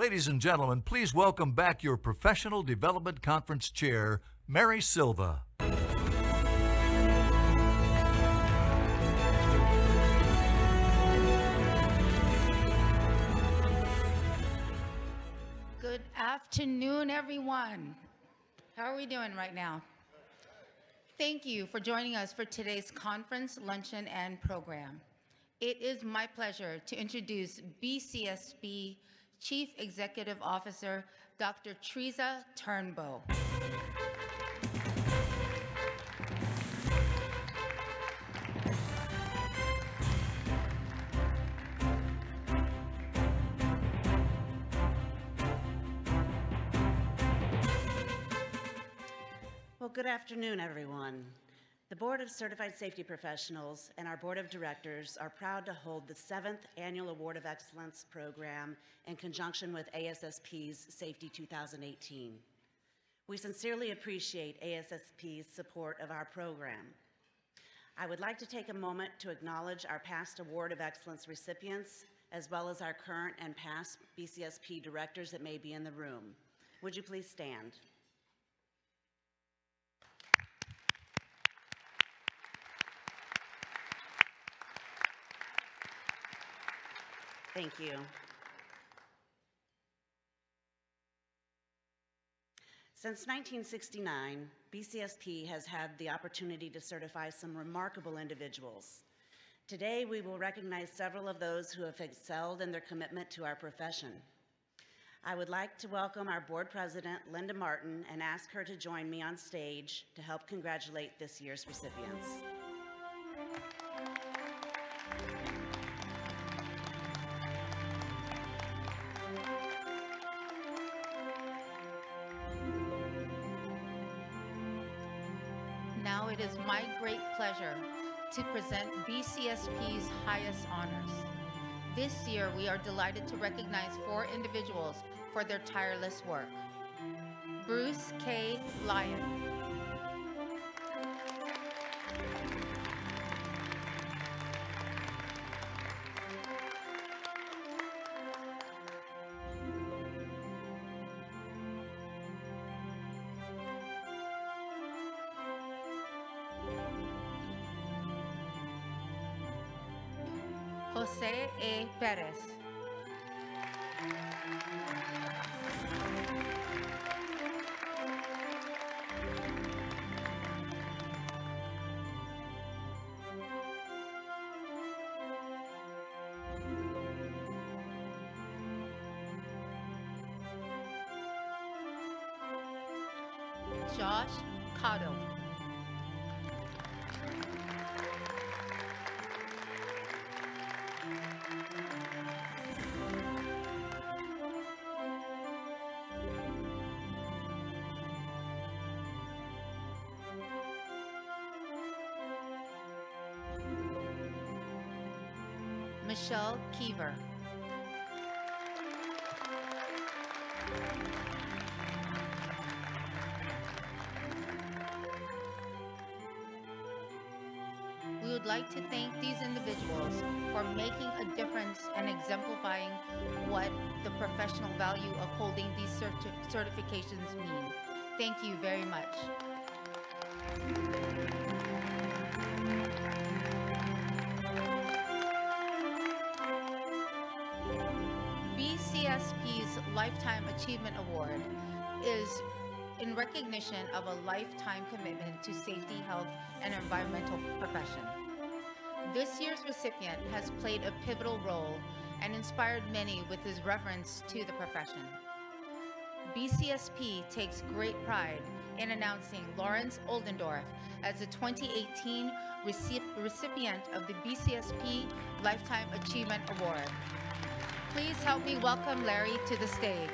Ladies and gentlemen, please welcome back your Professional Development Conference Chair, Mary Silva. Good afternoon, everyone. How are we doing right now? Thank you for joining us for today's conference, luncheon, and program. It is my pleasure to introduce BCSP Chief Executive Officer, Dr. Teresa Turnbow. Well, good afternoon, everyone. The Board of Certified Safety Professionals and our Board of Directors are proud to hold the 7th Annual Award of Excellence program in conjunction with ASSP's Safety 2018. We sincerely appreciate ASSP's support of our program. I would like to take a moment to acknowledge our past Award of Excellence recipients, as well as our current and past BCSP directors that may be in the room. Would you please stand? Thank you. Since 1969, BCSP has had the opportunity to certify some remarkable individuals. Today, we will recognize several of those who have excelled in their commitment to our profession. I would like to welcome our board president, Linda Martin, and ask her to join me on stage to help congratulate this year's recipients. It is my great pleasure to present BCSP's highest honors. This year, we are delighted to recognize 4 individuals for their tireless work. Bruce K. Lyon, Jose Perez, Josh Caudill, Michelle Kiever, we would like to thank these individuals for making a difference and exemplifying what the professional value of holding these certifications mean. Thank you very much. Lifetime Achievement Award is in recognition of a lifetime commitment to safety, health, and environmental profession. This year's recipient has played a pivotal role and inspired many with his reference to the profession. BCSP takes great pride in announcing Lawrence Oldendorf as the 2018 recipient of the BCSP Lifetime Achievement Award. Please help me welcome Larry to the stage.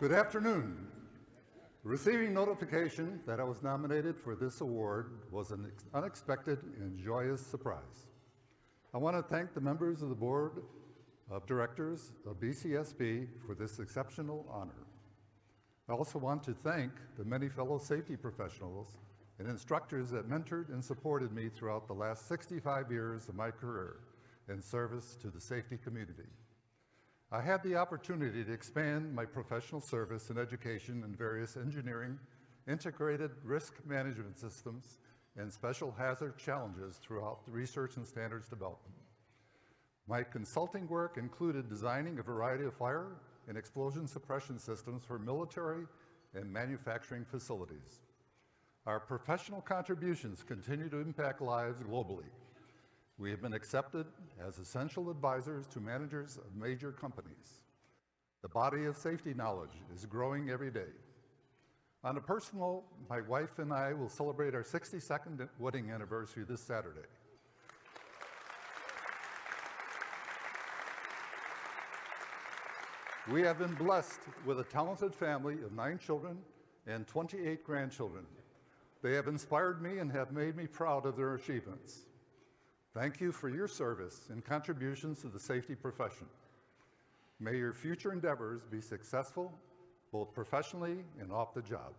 Good afternoon. Receiving notification that I was nominated for this award was an unexpected and joyous surprise. I want to thank the members of the Board of Directors of BCSP for this exceptional honor. I also want to thank the many fellow safety professionals and instructors that mentored and supported me throughout the last 65 years of my career in service to the safety community. I had the opportunity to expand my professional service and education in various engineering, integrated risk management systems, and special hazard challenges throughout the research and standards development. My consulting work included designing a variety of fire and explosion suppression systems for military and manufacturing facilities. Our professional contributions continue to impact lives globally. We have been accepted as essential advisors to managers of major companies. The body of safety knowledge is growing every day. On a personal, my wife and I will celebrate our 62nd wedding anniversary this Saturday. We have been blessed with a talented family of 9 children and 28 grandchildren. They have inspired me and have made me proud of their achievements. Thank you for your service and contributions to the safety profession. May your future endeavors be successful, both professionally and off the job.